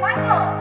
Michael.